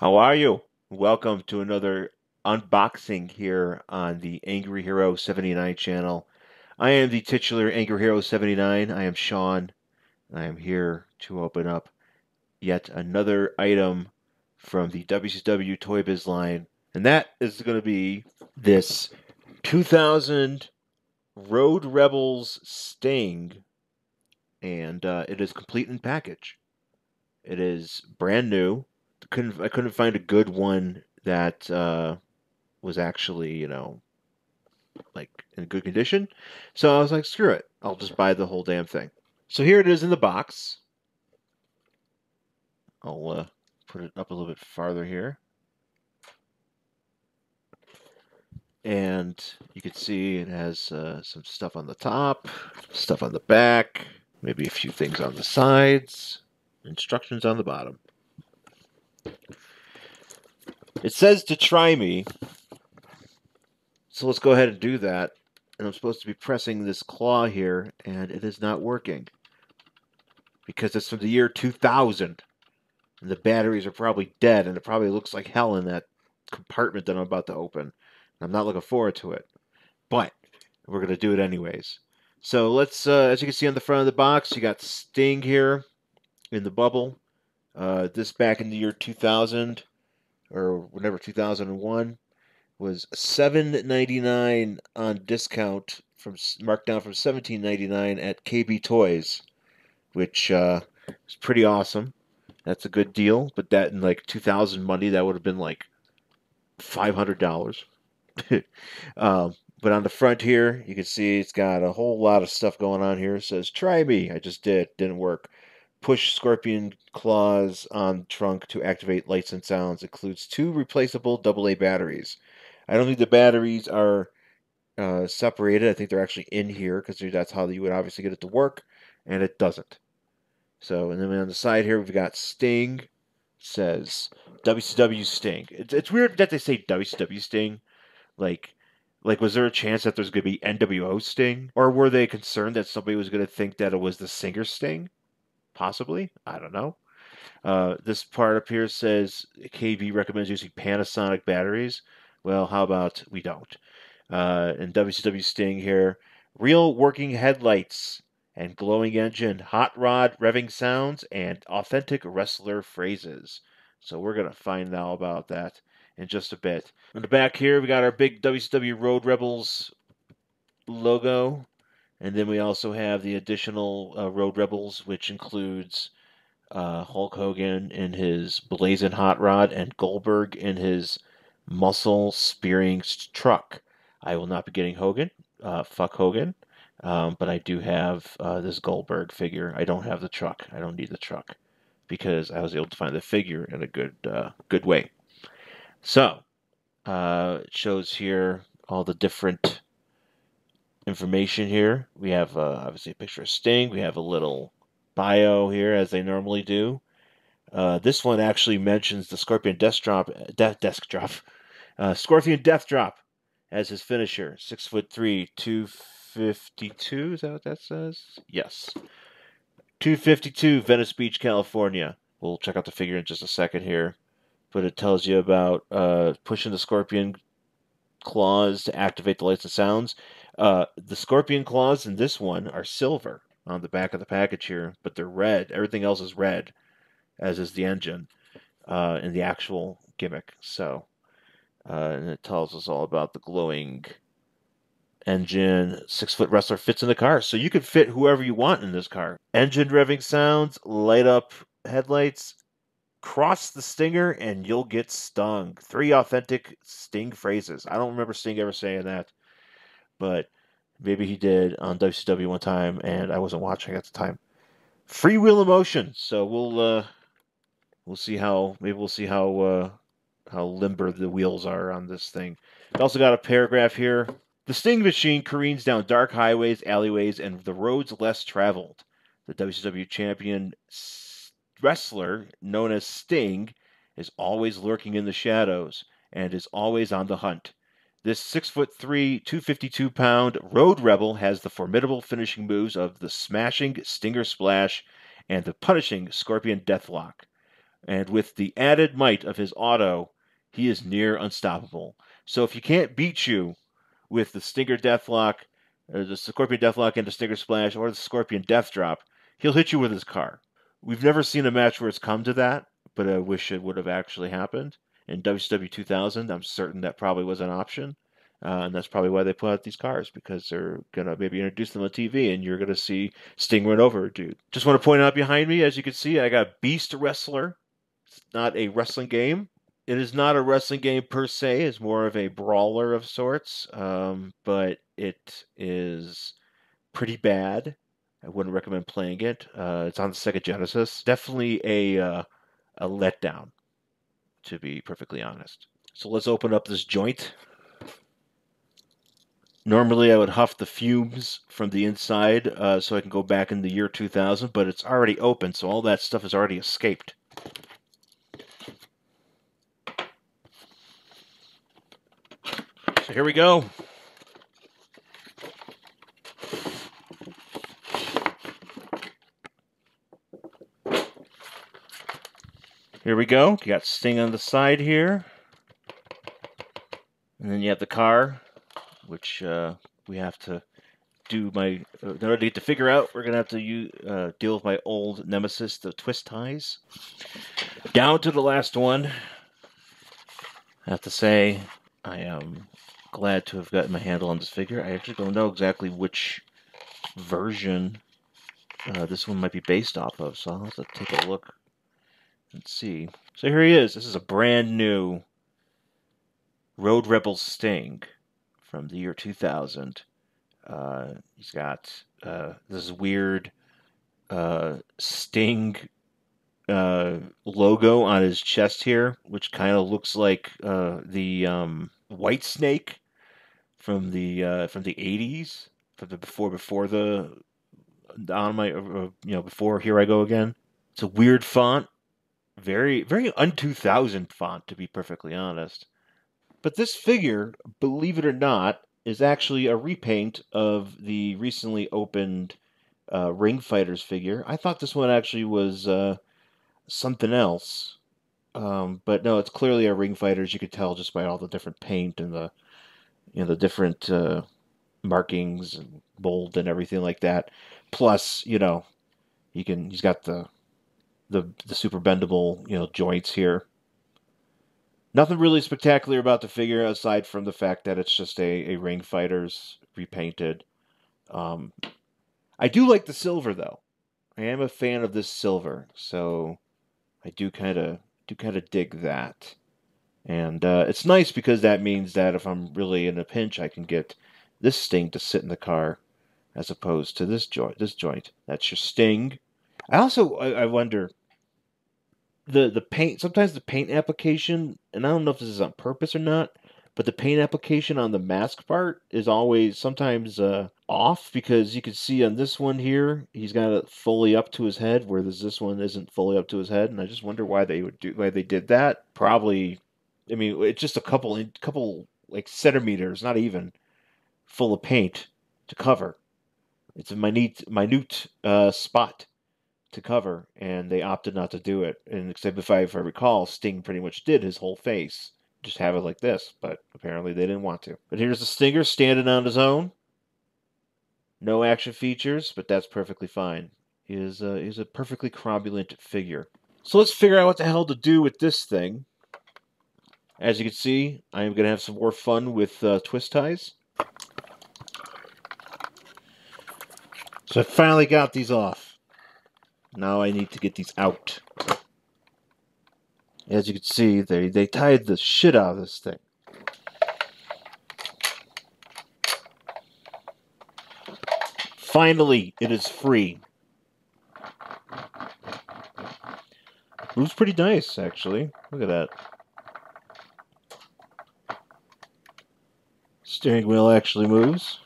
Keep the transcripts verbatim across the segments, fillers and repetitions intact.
How are you? Welcome to another unboxing here on the Angry Hero seventy-nine channel. I am the titular Angry Hero seventy-nine. I am Sean, and I am here to open up yet another item from the W C W Toy Biz line. And that is going to be this two thousand Road Rebels Sting, and uh, it is complete in package. It is brand new. Couldn't, I couldn't find a good one that uh, was actually, you know, like in good condition. So I was like, screw it. I'll just buy the whole damn thing. So here it is in the box. I'll uh, put it up a little bit farther here. And you can see it has uh, some stuff on the top, stuff on the back, maybe a few things on the sides, instructions on the bottom. It says to try me, so let's go ahead and do that. And I'm supposed to be pressing this claw here, and it is not working because it's from the year two thousand, and the batteries are probably dead, and it probably looks like hell in that compartment that I'm about to open, and I'm not looking forward to it, but we're going to do it anyways. So let's, uh, as you can see on the front of the box, you got Sting here in the bubble. Uh, this back in the year two thousand, or whenever two thousand one, was seven ninety-nine on discount, from marked down from seventeen ninety-nine at K B Toys, which uh, is pretty awesome. That's a good deal, but that in like two thousand money, that would have been like five hundred dollars. um, but on the front here, you can see it's got a whole lot of stuff going on here. It says, try me. I just did. Didn't work. Push scorpion claws on trunk to activate lights and sounds. Includes two replaceable double A batteries. I don't think the batteries are uh, separated. I think they're actually in here because that's how you would obviously get it to work, and it doesn't. So, and then on the side here, we've got Sting. It says W C W Sting. It's, it's weird that they say W C W Sting. Like, like was there a chance that there's going to be N W O Sting? Or were they concerned that somebody was going to think that it was the singer Sting? Possibly? I don't know. Uh, this part up here says K B recommends using Panasonic batteries. Well, how about we don't? Uh, and W C W Sting here. Real working headlights and glowing engine, hot rod revving sounds, and authentic wrestler phrases. So we're going to find out about that in just a bit. On the back here, we got our big W C W Road Rebels logo. And then we also have the additional uh, Road Rebels, which includes uh, Hulk Hogan in his blazing hot rod and Goldberg in his muscle spearing truck. I will not be getting Hogan. Uh, fuck Hogan. Um, but I do have uh, this Goldberg figure. I don't have the truck. I don't need the truck because I was able to find the figure in a good, uh, good way. So uh, it shows here all the different information here. We have uh, obviously a picture of Sting. We have a little bio here, as they normally do. Uh, this one actually mentions the Scorpion Death Drop, Death Desk Drop, uh, Scorpion Death Drop as his finisher. Six foot three, two fifty-two. Is that what that says? Yes, two fifty-two, Venice Beach, California. We'll check out the figure in just a second here, but it tells you about uh, pushing the Scorpion claws to activate the lights and sounds. Uh, the scorpion claws in this one are silver on the back of the package here, but they're red. Everything else is red, as is the engine uh, and the actual gimmick. So, uh, and it tells us all about the glowing engine. Six-foot wrestler fits in the car, so you can fit whoever you want in this car. Engine revving sounds, light up headlights, cross the stinger, and you'll get stung. Three authentic Sting phrases. I don't remember Sting ever saying that, but maybe he did on W C W one time, and I wasn't watching at the time. Freewheel emotion. So we'll uh, we'll see how maybe we'll see how uh, how limber the wheels are on this thing. We also got a paragraph here. The Sting machine careens down dark highways, alleyways, and the roads less traveled. The W C W champion wrestler known as Sting is always lurking in the shadows and is always on the hunt. This six foot three, two hundred fifty-two pound Road Rebel has the formidable finishing moves of the Smashing Stinger Splash and the Punishing Scorpion Deathlock. And with the added might of his auto, he is near unstoppable. So if you can't beat you with the Stinger Deathlock, or the Scorpion Deathlock and the Stinger Splash, or the Scorpion Death Drop, he'll hit you with his car. We've never seen a match where it's come to that, but I wish it would have actually happened. In W C W two thousand, I'm certain that probably was an option. Uh, and that's probably why they put out these cars, because they're going to maybe introduce them on T V, and you're going to see Sting run over a dude. Just want to point out behind me, as you can see, I got Beast Wrestler. It's not a wrestling game. It is not a wrestling game per se. It's more of a brawler of sorts, um, but it is pretty bad. I wouldn't recommend playing it. Uh, it's on the Sega Genesis. Definitely a, uh, a letdown, to be perfectly honest. So let's open up this joint. Normally I would huff the fumes from the inside uh, so I can go back in the year two thousand, but it's already open, so all that stuff has already escaped. So here we go. Here we go. You got Sting on the side here. And then you have the car, which uh, we have to do my, uh, in order to get to figure out, we're going to have to use, uh, deal with my old nemesis, the twist ties. Down to the last one. I have to say, I am glad to have gotten my handle on this figure. I actually don't know exactly which version uh, this one might be based off of, so I'll have to take a look and see. So here he is. This is a brand new Road Rebels Sting from the year two thousand. Uh, he's got uh, this weird uh, Sting uh, logo on his chest here, which kind of looks like uh, the um, Whitesnake from the uh, from the eighties, from the before before the on my uh, you know before Here I Go Again. It's a weird font, very very un two thousand font, to be perfectly honest. But this figure, believe it or not, is actually a repaint of the recently opened uh, Ring Fighters figure. I thought this one actually was uh, something else. Um, but no, it's clearly a Ring Fighters. You could tell just by all the different paint and the you know the different uh, markings and mold and everything like that. Plus, you know, he can he's got the the the super bendable, you know, joints here. Nothing really spectacular about the figure aside from the fact that it's just a, a Ring Fighters repainted. Um, I do like the silver though. I am a fan of this silver, so I do kind of do kind of dig that. And uh, it's nice because that means that if I'm really in a pinch, I can get this Sting to sit in the car as opposed to this joint. This joint that's your Sting. I also I, I wonder. The, the paint, sometimes the paint application, and I don't know if this is on purpose or not, but the paint application on the mask part is always sometimes uh, off, because you can see on this one here, he's got it fully up to his head, whereas this one isn't fully up to his head, and I just wonder why they would do why they did that. Probably, I mean, it's just a couple couple like centimeters, not even, full of paint to cover. It's a minute minute uh, spot to cover, and they opted not to do it. And except if I, if I recall, Sting pretty much did his whole face. Just have it like this, but apparently they didn't want to. But here's the Stinger standing on his own. No action features, but that's perfectly fine. He is a, he's a perfectly cromulent figure. So let's figure out what the hell to do with this thing. As you can see, I am going to have some more fun with uh, twist ties. So I finally got these off. Now I need to get these out. As you can see, they, they tied the shit out of this thing. Finally, it is free. It was pretty nice, actually. Look at that. Steering wheel actually moves.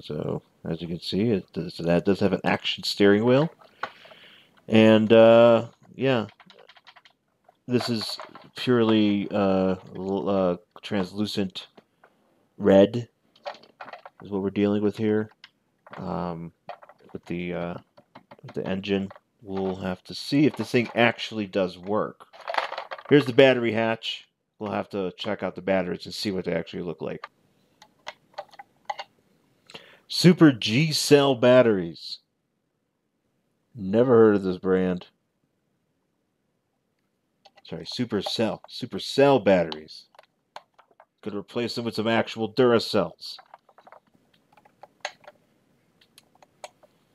So, as you can see, it does, that does have an action steering wheel. And, uh, yeah, this is purely uh, uh, translucent red is what we're dealing with here um, with the uh, with the engine We'll have to see if this thing actually does work. Here's the battery hatch. We'll have to check out the batteries and see what they actually look like. Super G-Cell batteries. Never heard of this brand. Sorry, Supercell. Supercell batteries. Could replace them with some actual Duracells.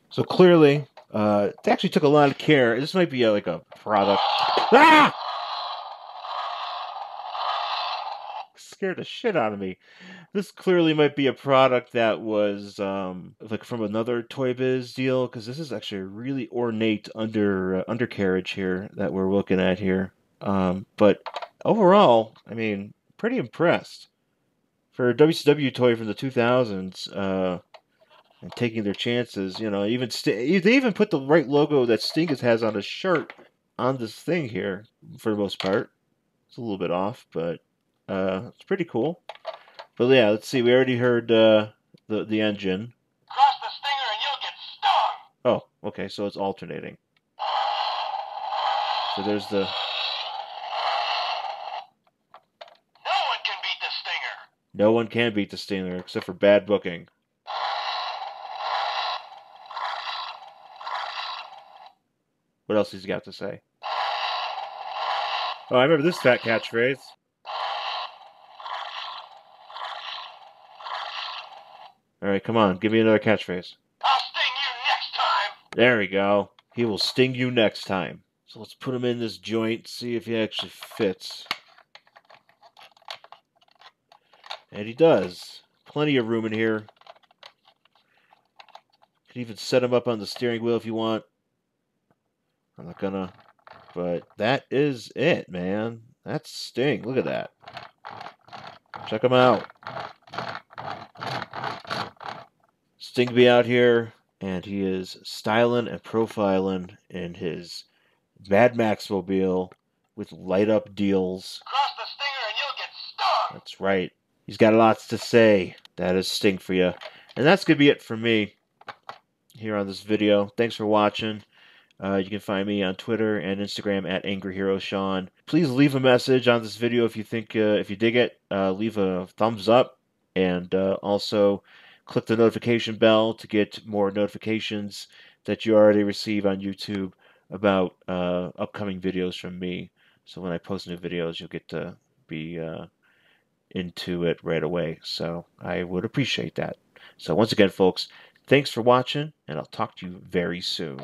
So clearly, uh, it actually took a lot of care. This might be a, like a product. Ah! Scared the shit out of me. This clearly might be a product that was um, like from another Toy Biz deal, because this is actually a really ornate under uh, undercarriage here that we're looking at here. Um, but overall, I mean, pretty impressed for a W C W toy from the two thousands uh, and taking their chances. You know, even St they even put the right logo that Sting has on his shirt on this thing here for the most part. It's a little bit off, but. Uh, it's pretty cool. But yeah, let's see. We already heard uh, the, the engine. Cross the stinger and you'll get stung! Oh, okay, so it's alternating. So there's the... No one can beat the stinger! No one can beat the stinger, except for bad booking. What else he's got to say? Oh, I remember this fat catchphrase. Alright, come on. Give me another catchphrase. I'll sting you next time! There we go. He will sting you next time. So let's put him in this joint, see if he actually fits. And he does. Plenty of room in here. You can even set him up on the steering wheel if you want. I'm not gonna. But that is it, man. That's Sting. Look at that. Check him out. Sting be out here, and he is styling and profiling in his Mad Max mobile with light up deals. Cross the stinger and you'll get stung. That's right. He's got lots to say. That is Sting for you. And that's going to be it for me here on this video. Thanks for watching. Uh, you can find me on Twitter and Instagram at Angry Hero Sean. Please leave a message on this video if you think, uh, if you dig it. Uh, leave a thumbs up, and uh, also... click the notification bell to get more notifications that you already receive on YouTube about uh, upcoming videos from me. So when I post new videos, you'll get to be uh, into it right away. So I would appreciate that. So once again, folks, thanks for watching, and I'll talk to you very soon.